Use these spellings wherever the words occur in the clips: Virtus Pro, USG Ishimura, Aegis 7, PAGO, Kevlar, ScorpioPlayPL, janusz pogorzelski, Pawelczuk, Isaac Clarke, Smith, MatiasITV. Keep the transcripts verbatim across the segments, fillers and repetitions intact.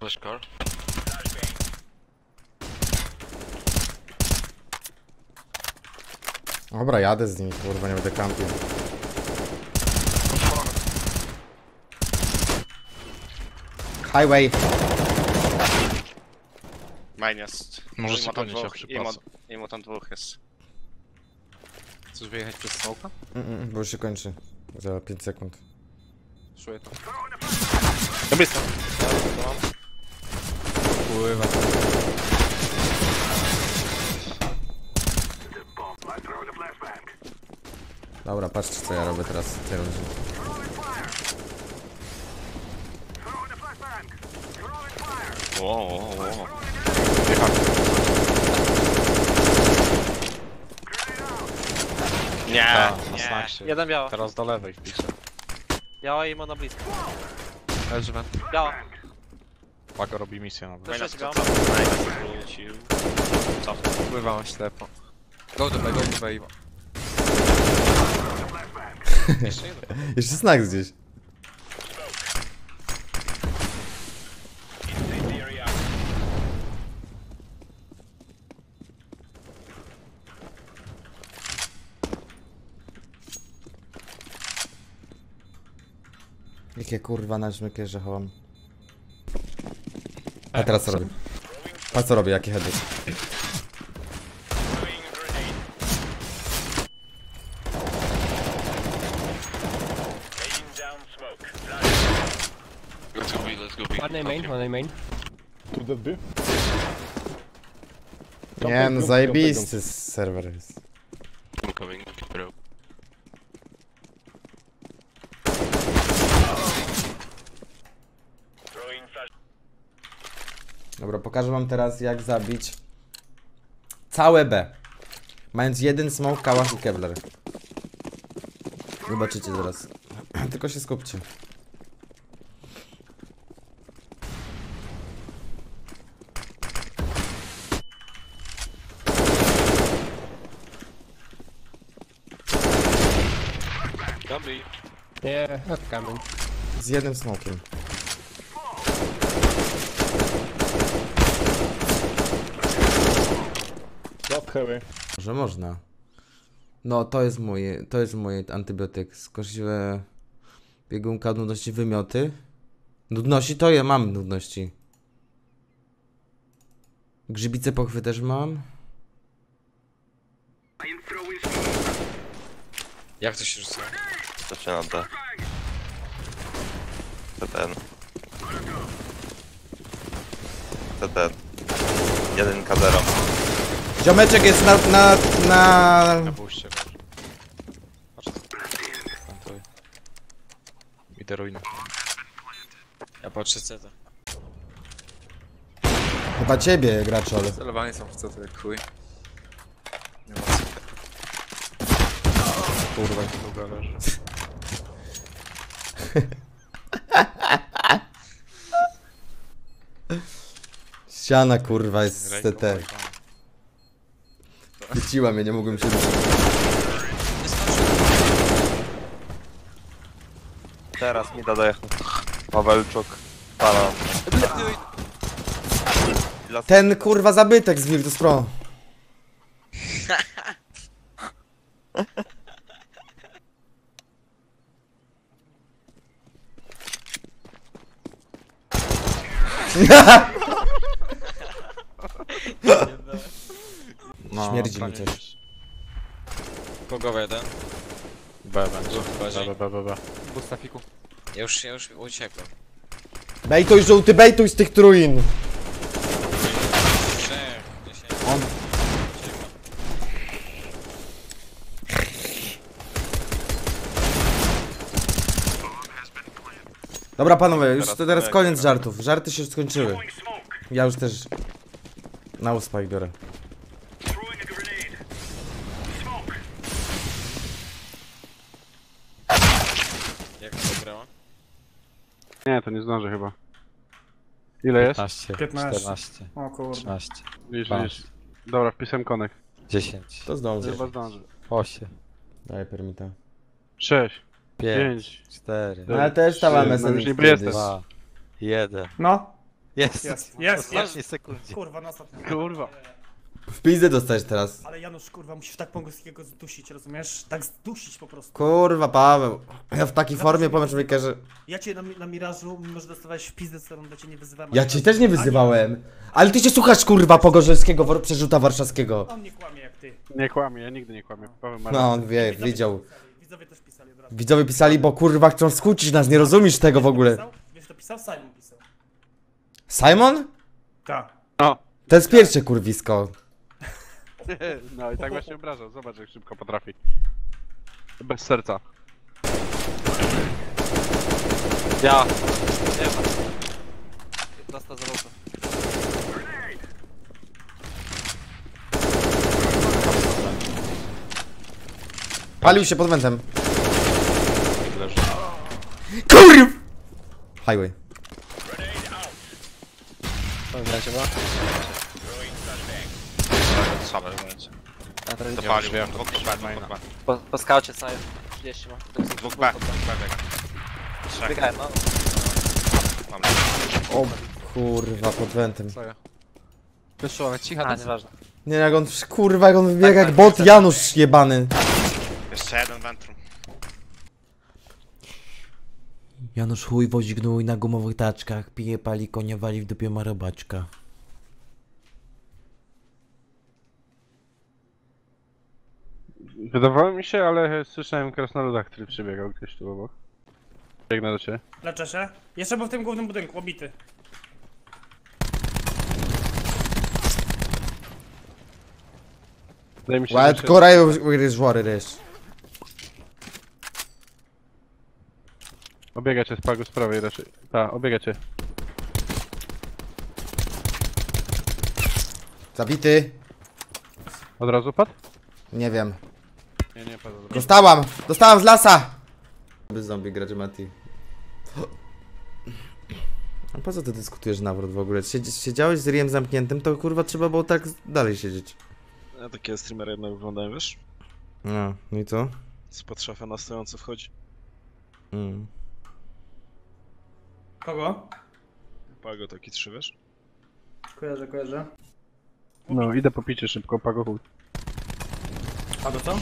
Flash car. Dobra, jadę z nimi, kurwa, nie będę kampił. Highway. Minus. Może się dwóch, i, mo, I mu tam dwóch jest. Chcesz wyjechać przez smoka? Mm, bo już się kończy. Za pięć sekund. Szuję to. Dobry jest tam. Pływa. Dobra, patrzcie co ja robię teraz w tej rundzie. Wow, wow, wow. Nie, ta, nie. Jeden biała. Teraz do lewej wpiszę. Biała i mono blisko. Leży went. Biała. Pago robi misję nawet. Wyszedź biała. Pływała ślepo. Go do B, go do B. Jeszcze jeden. Jeszcze znak gdzieś. Jakie kurwa na żmykierze chowam. A teraz co robię? A co robię? Jaki headshot? Let's go B, let's go B. One main, one main. Tu dead B? Nie no, zajebisty serwer jest. Dobra, pokażę wam teraz jak zabić całe B, mając jeden smoke, kałach i kevlar. Zobaczycie zaraz. Tylko się skupcie. Dobry. Nie, odkamy. Z jednym smokiem. Może można. No to jest mój, to jest mój antybiotyk. Skośliwe biegunka, nudności, wymioty. Nudności to ja mam nudności. Grzybice, pochwy też mam. Jak to się rzuca? Zaczynam to. To ten. To ten. Jeden kadero. Ziomeczek jest na... na... na... na buście. Idę ruinę. Ja patrzę C T. Chyba ciebie, gracz, ale... Celowanie są w C T, jak chuj. Nie ma C T. Kurwa, jak długo leży. Ściana, kurwa, jest z C T. Chwyciła mnie, nie mogłem się ruszyć. Teraz mi da dojechać. Pawelczuk. Pala. Ten kurwa zabytek z Virtus Pro. No, śmierdzi mi też. Kogo jeden? B będzie. B, B, B, B. Boost na fiku. Ja już, ja już uciekłem. Bejtuj żółty, bejtuj z tych truin! On. Dobra panowie, już to teraz koniec żartów. Żarty się już skończyły. Ja już też na uspach biorę. Nie, to nie zdążę chyba. Ile jest? piętnaście, czternaście. O kurwa. trzynaście. Lisz, lisz. Dobra, wpisałem konek. dziesięć. To zdążę. Chyba zdążę. osiem. Daj permita. sześć, pięć, cztery. Ale też tam M S N. dwa, jeden. No. Jest, jest, jest. Ostatniej sekundzie. Kurwa, na ostatniej. Kurwa. W pizdę dostajesz teraz. Ale Janusz, kurwa, musisz tak Pogorzelskiego zdusić, rozumiesz? Tak zdusić po prostu. Kurwa, Paweł. Ja w takiej formie powiem człowieka, że... Ja cię na, na Mirażu, może dostawałeś w pizdę, co ja cię nie wyzywałem. Ja cię też nie wyzywałem. Ale ty się słuchasz, kurwa, Pogorzelskiego, przerzuta warszawskiego. On nie kłamie jak ty. Nie kłamie, ja nigdy nie kłamię. Paweł ma rację. No, on wie, widzowie widział. Też pisali, widzowie też pisali od razu. Widzowie pisali, bo kurwa chcą skłócić nas, nie rozumiesz tego w ogóle. Wiesz, to pisał? Simon pisał. Simon? Tak. No. To jest pierwsze, kurwisko. No i tak właśnie obrażał, zobacz jak szybko potrafi. Bez serca. Ja. Nie ma. piętnaście zawodów. Palił się pod wętem. Kurw! Highway. Same momencie. Dopalił, dwóch B, po, po skałcie co jest trzydzieści ma. Dwóch B, dwóch B biega. O kurwa, pod wentem. Wyszło, jak cicha, to jest ważne. Nie, jak on, kurwa, jak on wybiega tak, jak tak, bot, Janusz jebany. Jeszcze jeden wentrum. Janusz chuj wozi gnój na gumowych taczkach, pije, pali, konia wali, w dupie ma robaczka. Wydawało mi się, ale słyszałem krasnoluda, który przebiegał gdzieś tu obok. Biegnę do ciebie. Leczę się. Jeszcze był w tym głównym budynku, obity. Wydaje mi się, że... Koraj, ryż, wory, ryż. Obiega cię z Pagu z prawej raczej. Ta, obiega cię. Zabity. Od razu padł? Nie wiem. Nie, nie, padł. Dostałam! Dostałam z lasa! By zombie grać, Mati. A po co ty dyskutujesz nawrót w ogóle? Siedzi siedziałeś z ryjem zamkniętym, to kurwa trzeba było tak dalej siedzieć. Ja takie streamery jednak wyglądają, wiesz? No, i co? Spod szafy na stojąco wchodzi. Mm. Kogo? Pago taki trzy, wiesz? Kojarzę, kojarzę. No, idę po picie szybko, Pago chuj. A do co?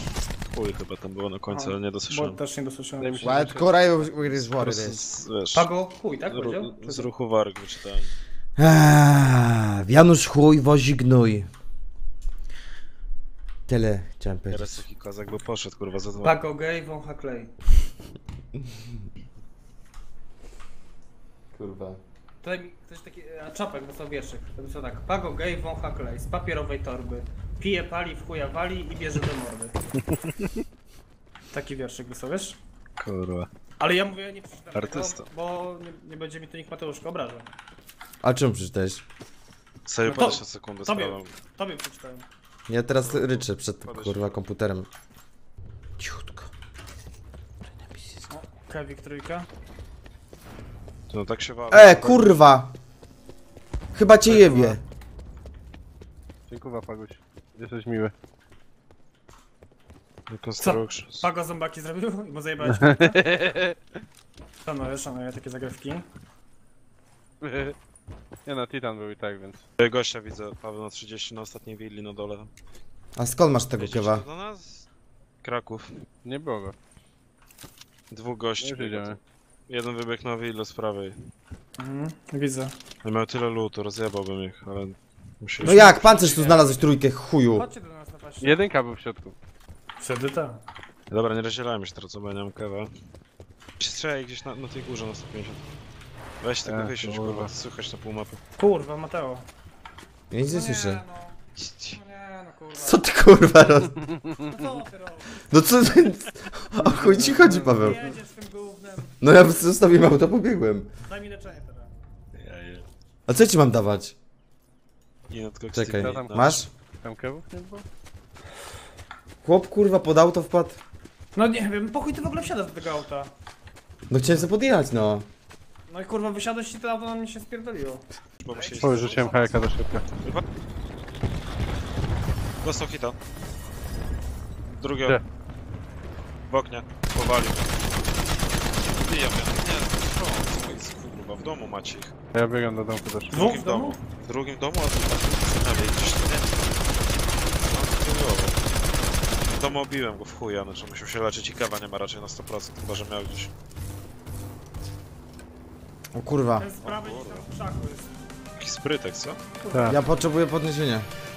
Chuj chyba tam było na końcu, ale nie dosłyszałem. Bo też nie dosłyszałem. Wild Core is what it is. Pago chuj, tak powiedział? Z ruchu warg wyczytałem. Janusz chuj wozi gnój. Tyle chciałem powiedzieć. Teraz taki kozak by poszedł, kurwa, za dwa. Pago gej, wącha klej. Kurwa. Tutaj ktoś taki, a Czapek wysłał wierszyk, to wysłał tak. Pago gej, wącha klej, z papierowej torby. Pije, pali, w chuja wali i bierze do mordy. Taki wierszyk wysłał, wiesz? Kurwa. Ale ja mówię, nie przeczytam artysta tego, bo nie, nie będzie mi tu nikt Mateuszka obrażał. A czemu przeczytałeś? Sobie no podasz na sekundę tobie, tobie przeczytałem. Ja teraz ryczę przed tym, kurwa, komputerem. Cichutko. Kawik trójka. To tak się wali. E, kurwa! Chyba cię jebie. Dziękuję, Paguś. Jesteś miły. Pago zębaki zrobił? Bo zajebałeś. Szanuję, szanuję takie zagrywki. Nie no, Titan był i tak, więc... Gościa widzę, Paweł na trzydzieści na ostatniej willi na dole. A skąd masz tego kiewa? Do nas? Kraków. Nie było go. Dwóch gości. Jeden wybiegł na willę z prawej. Mhm, widzę. Ja miał tyle lootu, rozjebałbym ich, ale... Musieliśmy... No jak, pancerz tu znalazłeś trójkę, chuju. Chodźcie do nas na paście. Jedynka był w środku. Wtedy tak. Dobra, nie rozdzielałem się teraz, co będę kawę. Się strzelaj gdzieś na, na tej górze na sto pięćdziesiąt. Weź tego wysiąść, kurwa, słychać na pół mapy. Kurwa, Mateo. Ja nic nie słyszę. Co ty kurwa roz... No co ty robisz? No co ty... O chuj ci chodzi, Paweł. Nie jedziesz tym głównym. No ja zostawiłem auto, pobiegłem. Daj mi leczenie teraz. A co ci mam dawać? Nie, no tylko czekaj, tam, masz? Tam kebów nie było? Chłop kurwa pod auto wpadł. No nie wiem, po chuj ty w ogóle wsiadasz do tego auta? No chciałem sobie podjechać, no. No i kurwa wysiadłeś i to auto na mnie się spierdoliło. Bo rzuciłem hajaka do środka. Dostał hita. Drugiego. W oknie. Powalił. Nie, ja wiem, nie, to jest kurwa, w domu macie ich. Ja biegam do domku też. W drugim domu? W drugim domu, a tu na lewej gdzieś nie. W domu obiłem go w chuja, znaczy musiał się leczyć i kawa nie ma raczej na sto procent, chyba że miał gdzieś. O kurwa. Ten z prawej gdzieś tam w krzaku jest. Jakiś sprytek, co? Tak. Ja potrzebuję podniesienia.